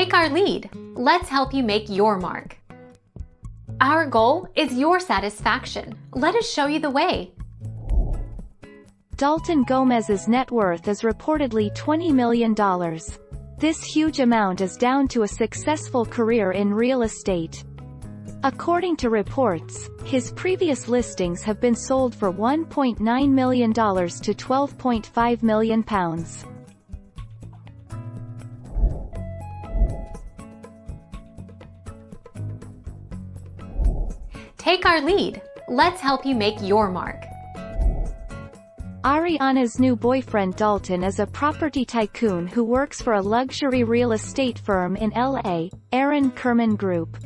Take our lead. Let's help you make your mark. Our goal is your satisfaction. Let us show you the way. Dalton Gomez's net worth is reportedly $20 million. This huge amount is down to a successful career in real estate. According to reports, his previous listings have been sold for $1.9 million to £12.5 million. Take our lead. Let's help you make your mark. Ariana's new boyfriend Dalton is a property tycoon who works for a luxury real estate firm in LA, Aaron Kerman Group.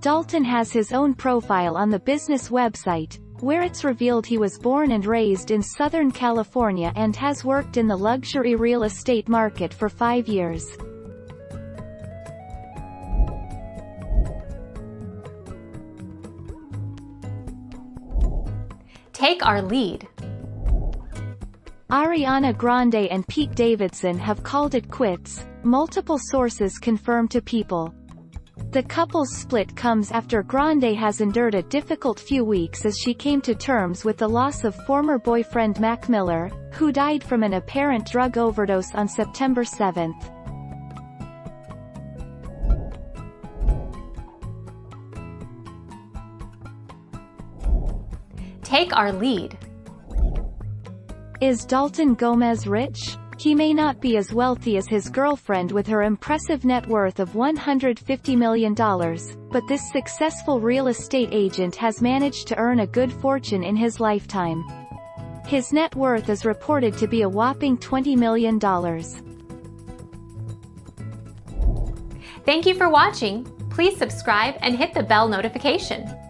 Dalton has his own profile on the business website, where it's revealed he was born and raised in Southern California and has worked in the luxury real estate market for 5 years. Take our lead. Ariana Grande and Pete Davidson have called it quits, multiple sources confirm to People. The couple's split comes after Grande has endured a difficult few weeks as she came to terms with the loss of former boyfriend Mac Miller, who died from an apparent drug overdose on September 7. Take our lead. Is Dalton Gomez rich? He may not be as wealthy as his girlfriend with her impressive net worth of $150 million, but this successful real estate agent has managed to earn a good fortune in his lifetime. His net worth is reported to be a whopping $20 million. Thank you for watching. Please subscribe and hit the bell notification.